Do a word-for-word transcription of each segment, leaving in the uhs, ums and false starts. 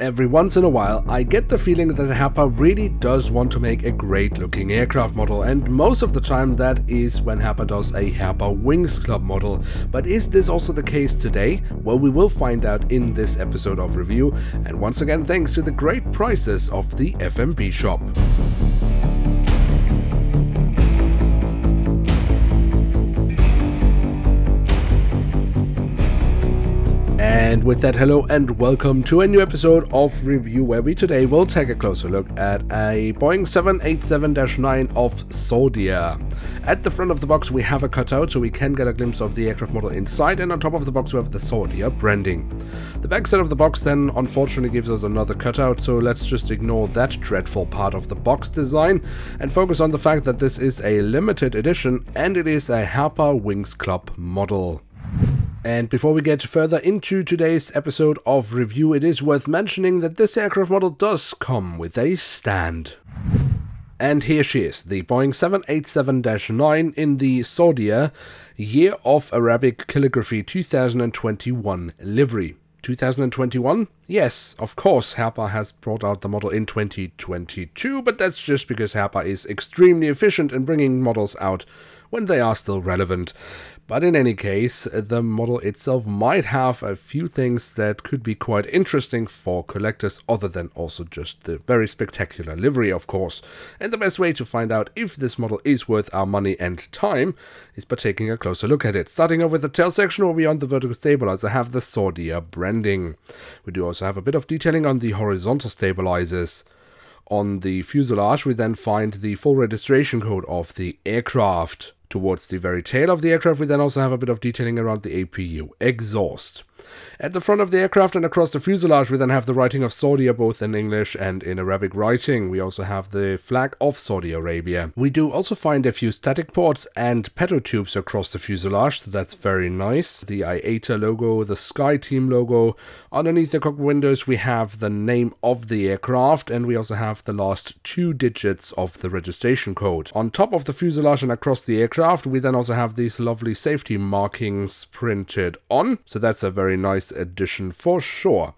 Every once in a while, I get the feeling that Herpa really does want to make a great looking aircraft model, and most of the time that is when Herpa does a Herpa Wings Club model. But is this also the case today? Well, we will find out in this episode of review, and once again thanks to the great prices of the F M B shop. And with that, hello and welcome to a new episode of review, where we today will take a closer look at a Boeing seven eighty-seven dash nine of Saudia. At the front of the box we have a cutout so we can get a glimpse of the aircraft model inside, and on top of the box we have the Saudia branding. The back side of the box then unfortunately gives us another cutout, so let's just ignore that dreadful part of the box design and focus on the fact that this is a limited edition and it is a Herpa Wings Club model. And before we get further into today's episode of review, it is worth mentioning that this aircraft model does come with a stand. And here she is, the Boeing seven eighty-seven dash nine in the Saudia Year of Arabic Calligraphy two thousand twenty-one livery. two thousand twenty-one? Yes, of course, Herpa has brought out the model in twenty twenty-two, but that's just because Herpa is extremely efficient in bringing models out when they are still relevant. But in any case, the model itself might have a few things that could be quite interesting for collectors, other than also just the very spectacular livery, of course. And the best way to find out if this model is worth our money and time is by taking a closer look at it. Starting off with the tail section, where beyond the vertical stabilizer have the Saudia branding. We do also have a bit of detailing on the horizontal stabilizers. On the fuselage, we then find the full registration code of the aircraft. Towards the very tail of the aircraft, we then also have a bit of detailing around the A P U exhaust. At the front of the aircraft and across the fuselage, we then have the writing of Saudia, both in English and in Arabic writing. We also have the flag of Saudi Arabia. We do also find a few static ports and petrol tubes across the fuselage, so that's very nice. The I A T A logo, the Sky Team logo. Underneath the cockpit windows, we have the name of the aircraft, and we also have the last two digits of the registration code. On top of the fuselage and across the aircraft, we then also have these lovely safety markings printed on, so that's a very nice addition for sure.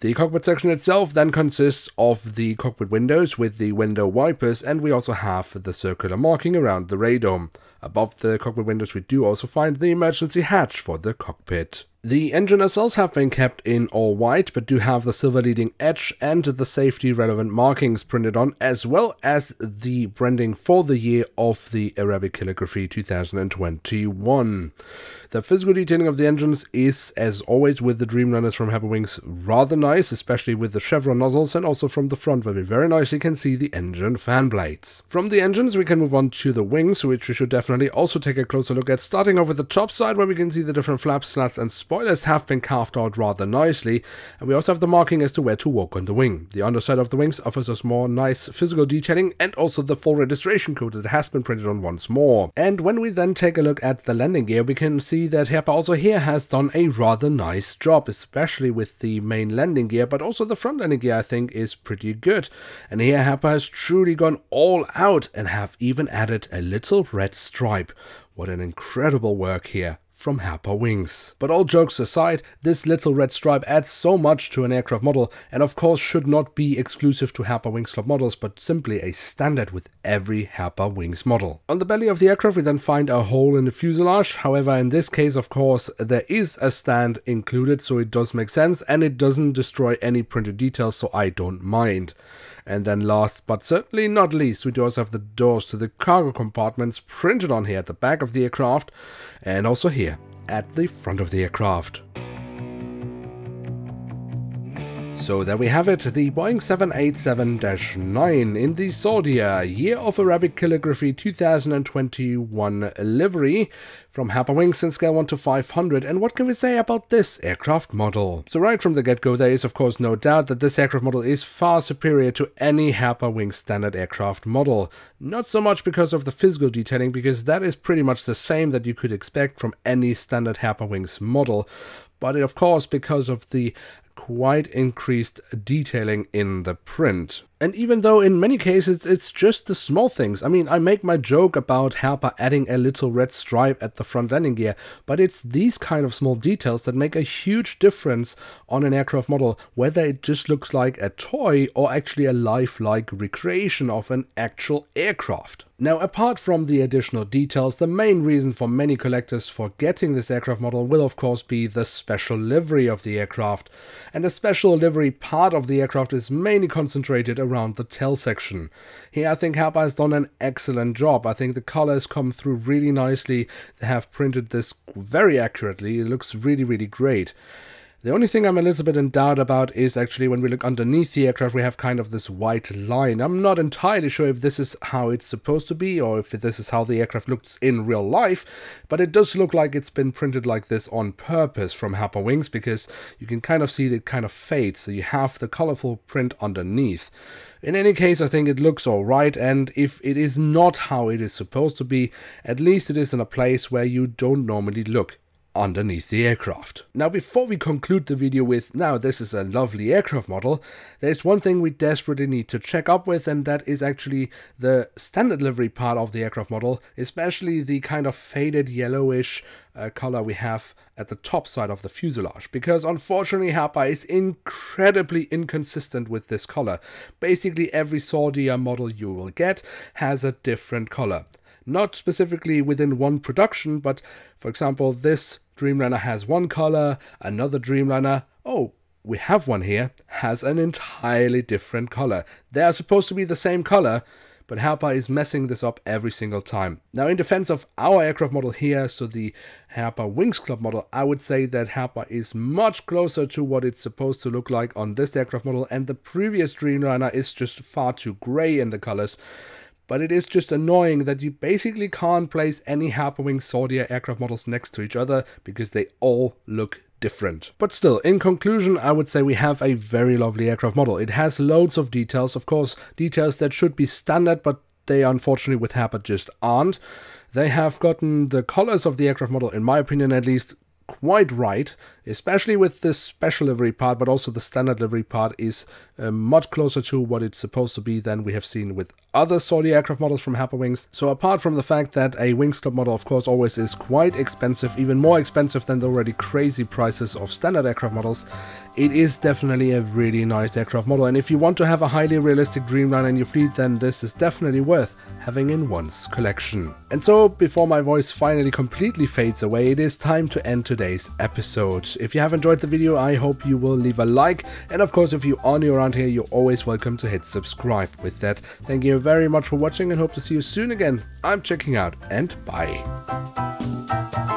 The cockpit section itself then consists of the cockpit windows with the window wipers, and we also have the circular marking around the radome. Above the cockpit windows we do also find the emergency hatch for the cockpit. The engine nacelles have been kept in all white, but do have the silver leading edge and the safety relevant markings printed on, as well as the branding for the year of the Arabic Calligraphy two thousand twenty-one. The physical detailing of the engines is, as always with the Dream Runners from Happy Wings, rather nice, especially with the chevron nozzles and also from the front, where we very nicely can see the engine fan blades. From the engines we can move on to the wings, which we should definitely also take a closer look at, starting off with the top side, where we can see the different flaps, slats and spoilers have been carved out rather nicely, and we also have the marking as to where to walk on the wing. The underside of the wings offers us more nice physical detailing, and also the full registration code that has been printed on once more. And when we then take a look at the landing gear, we can see that Herpa also here has done a rather nice job, especially with the main landing gear, but also the front landing gear I think is pretty good. And here Herpa has truly gone all out and have even added a little red stripe. What an incredible work here from Herpa Wings. But all jokes aside, this little red stripe adds so much to an aircraft model, and of course should not be exclusive to Herpa Wings Club models, but simply a standard with every Herpa Wings model. On the belly of the aircraft we then find a hole in the fuselage. However, in this case of course there is a stand included, so it does make sense and it doesn't destroy any printed details, so I don't mind. And then last but certainly not least, we do also have the doors to the cargo compartments printed on here at the back of the aircraft and also here at the front of the aircraft. So there we have it, the Boeing seven eighty-seven dash nine in the Saudia Year of Arabic Calligraphy two thousand twenty-one livery from Herpa Wings in scale one to five hundred. And what can we say about this aircraft model? So right from the get-go, there is of course no doubt that this aircraft model is far superior to any Herpa Wings standard aircraft model. Not so much because of the physical detailing, because that is pretty much the same that you could expect from any standard Herpa Wings model, but of course because of the quite increased detailing in the print. And even though in many cases it's just the small things. I mean, I make my joke about Herpa adding a little red stripe at the front landing gear, but it's these kind of small details that make a huge difference on an aircraft model, whether it just looks like a toy or actually a lifelike recreation of an actual aircraft. Now, apart from the additional details, the main reason for many collectors for getting this aircraft model will of course be the special livery of the aircraft. And the special livery part of the aircraft is mainly concentrated around the tail section. Here I think Herpa has done an excellent job. I think the colors come through really nicely. They have printed this very accurately. It looks really, really great. The only thing I'm a little bit in doubt about is actually when we look underneath the aircraft, we have kind of this white line. I'm not entirely sure if this is how it's supposed to be or if this is how the aircraft looks in real life, but it does look like it's been printed like this on purpose from Herpa Wings, because you can kind of see that it kind of fades, so you have the colorful print underneath. In any case, I think it looks alright, and if it is not how it is supposed to be, at least it is in a place where you don't normally look. Underneath the aircraft. Now, before we conclude the video with, now this is a lovely aircraft model, there's one thing we desperately need to check up with, and that is actually the standard livery part of the aircraft model, especially the kind of faded yellowish uh, color we have at the top side of the fuselage, because unfortunately Herpa is incredibly inconsistent with this color. Basically every Saudia model you will get has a different color. Not specifically within one production, but for example, this Dream Runner has one color, another Dream Runner, oh, we have one here, has an entirely different color. They are supposed to be the same color, but Herpa is messing this up every single time. Now, in defense of our aircraft model here, so the Herpa Wings Club model, I would say that Herpa is much closer to what it's supposed to look like on this aircraft model, and the previous Dream Runner is just far too gray in the colors. But it is just annoying that you basically can't place any Herpa Wings Saudia aircraft models next to each other because they all look different. But still, in conclusion, I would say we have a very lovely aircraft model. It has loads of details, of course, details that should be standard, but they unfortunately with Herpa just aren't. They have gotten the colors of the aircraft model, in my opinion at least, quite right, especially with this special livery part, but also the standard livery part is uh, much closer to what it's supposed to be than we have seen with other Saudia aircraft models from Herpa Wings. So apart from the fact that a Wings Club model of course always is quite expensive, even more expensive than the already crazy prices of standard aircraft models, it is definitely a really nice aircraft model, and if you want to have a highly realistic Dreamliner in your fleet, then this is definitely worth having in one's collection. And so, before my voice finally completely fades away, it is time to end today's episode. If you have enjoyed the video, I hope you will leave a like, and of course if you are new around here, you're always welcome to hit subscribe. With that, thank you very much for watching and hope to see you soon again. I'm checking out, and bye.